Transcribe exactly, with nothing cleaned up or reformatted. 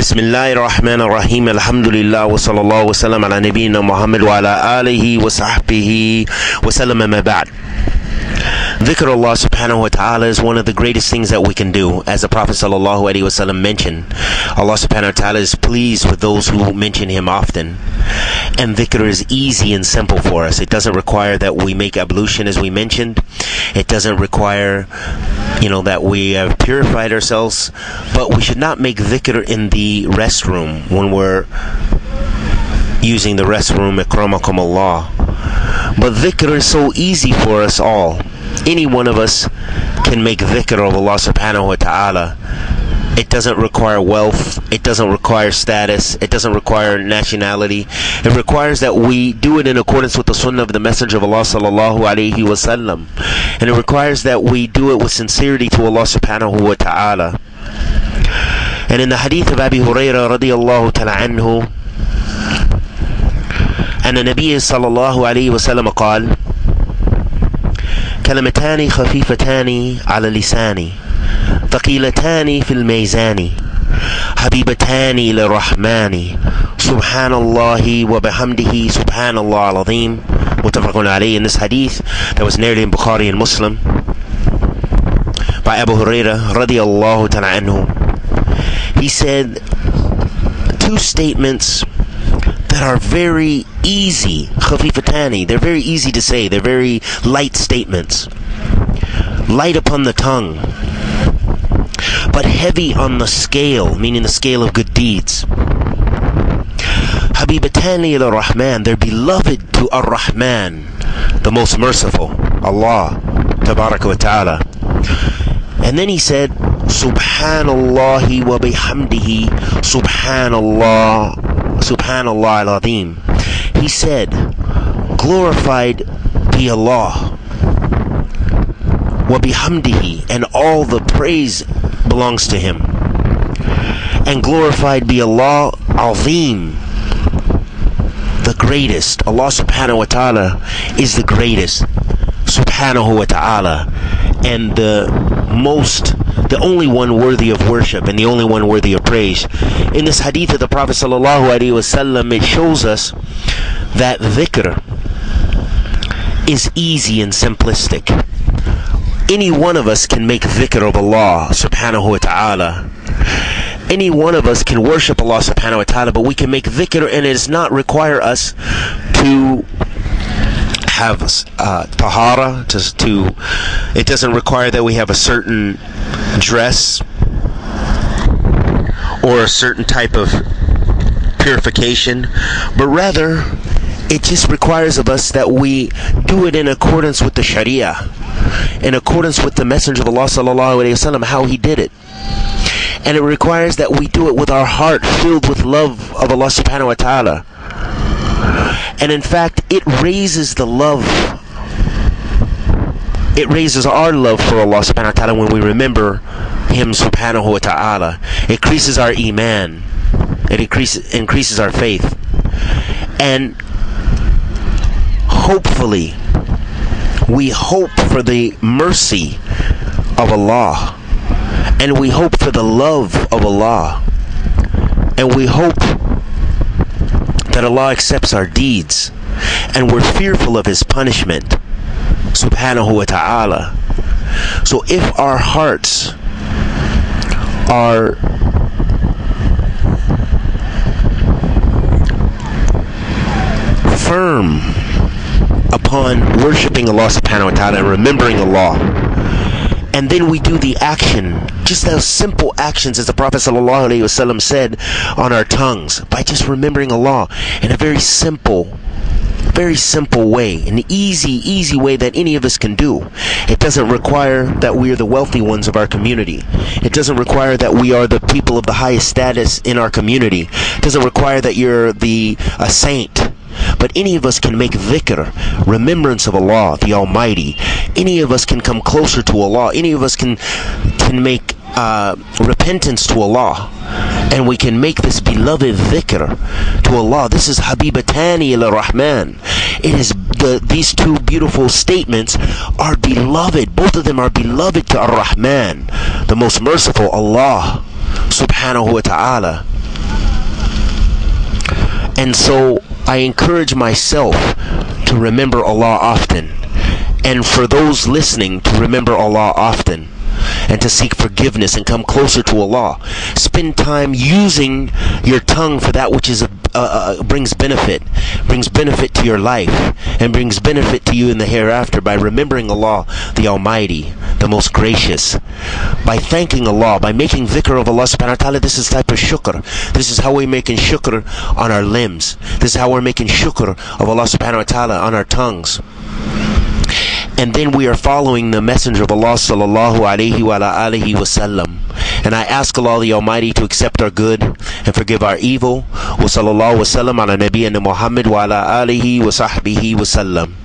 Bismillahir Rahmanir Rahim. Alhamdulillah wa sallallahu wa sallam ala nabiyyina Muhammad wa ala alihi wa sahbihi wa sallam amma ba'd. Dhikr Allah subhanahu wa ta'ala is one of the greatest things that we can do. As the Prophet sallallahu alayhi wa sallam mentioned, Allah subhanahu wa ta'ala is pleased with those who mention him often. And dhikr is easy and simple for us. It doesn't require that we make ablution, as we mentioned. It doesn't require, you know, that we have purified ourselves. But we should not make dhikr in the restroom, when we're using the restroom, ikramakumullah. But dhikr is so easy for us all. Any one of us can make dhikr of Allah subhanahu wa ta'ala. It doesn't require wealth, it doesn't require status, it doesn't require nationality. It requires that we do it in accordance with the sunnah of the Messenger of Allah sallallahu alayhi wa sallam. And it requires that we do it with sincerity to Allah subhanahu wa ta'ala. And in the hadith of Abu Huraira radiallahu ta'ala anhu, أن النبي صلى الله عليه وسلم قال: كلمتان خفيفتان على لساني ثقيلتان في الميزان حبيبتان إلى الرحمن سبحان الله وبحمده سبحان الله العظيم. متفق عليه. In this hadith that was narrated in Bukhari and Muslim by Abu Huraira radiallahu ta'ala anhu, he said two statements that are very easy, khafifatani. They're very easy to say. They're very light statements, light upon the tongue, but heavy on the scale, meaning the scale of good deeds. Habibatani al-Rahman, they're beloved to Ar-Rahman, the most merciful, Allah, Tabarak wa ta'ala. And then he said, SubhanAllahi wa bihamdihi, SubhanAllah. SubhanAllah al-Azeem. He said, glorified be Allah, wa bihamdihi, and all the praise belongs to him. And glorified be Allah al-Azeem, the greatest. Allah subhanahu wa ta'ala is the greatest, subhanahu wa ta'ala, and the most, the only one worthy of worship and the only one worthy of praise. In this hadith of the Prophet sallallahu alaihi wasallam, it shows us that dhikr is easy and simplistic. Any one of us can make dhikr of Allah subhanahu wa ta'ala. Any one of us can worship Allah subhanahu wa ta'ala, but we can make dhikr, and it does not require us to have uh, tahara, to, to, it doesn't require that we have a certain dress or a certain type of purification, but rather it just requires of us that we do it in accordance with the Sharia, in accordance with the Messenger of Allah sallallahu alayhi wa sallam, how he did it. And it requires that we do it with our heart filled with love of Allah subhanahu wa ta'ala. And in fact, it raises the love, it raises our love for Allah subhanahu wa ta'ala when we remember him subhanahu wa ta'ala. It increases our iman, it increases, increases our faith. And hopefully, we hope for the mercy of Allah, and we hope for the love of Allah, and we hope that Allah accepts our deeds, and we're fearful of his punishment subhanahu wa ta'ala. So if our hearts are firm upon worshiping Allah subhanahu wa ta'ala and remembering Allah, and then we do the action, just those simple actions, as the Prophet sallallahu alaihi wasallam said, on our tongues, by just remembering Allah in a very simple, very simple way, an easy, easy way that any of us can do. It doesn't require that we are the wealthy ones of our community. It doesn't require that we are the people of the highest status in our community. It doesn't require that you're the a saint. But any of us can make dhikr, remembrance of Allah, the Almighty. Any of us can come closer to Allah. Any of us can can make uh, repentance to Allah. And we can make this beloved dhikr to Allah. This is Habibatani al-Rahman. It is the, these two beautiful statements are beloved. Both of them are beloved to Ar-Rahman, the most merciful, Allah subhanahu wa ta'ala. And so I encourage myself to remember Allah often, and for those listening to remember Allah often, and to seek forgiveness and come closer to Allah. Spend time using your tongue for that which is a, uh, brings benefit, brings benefit to your life, and brings benefit to you in the hereafter by remembering Allah, the Almighty, the Most Gracious, by thanking Allah, by making dhikr of Allah subhanahu wa ta'ala. This is type of shukr. This is how we're making shukr on our limbs. This is how we're making shukr of Allah subhanahu wa ta'ala on our tongues. And then we are following the Messenger of Allah sallallahu alayhi wa alayhi wa sallam. And I ask Allah the Almighty to accept our good and forgive our evil. Wa sallallahu wa sallam ala nabiyyina Muhammad wa ala alihi wa sahbihi wa sallam.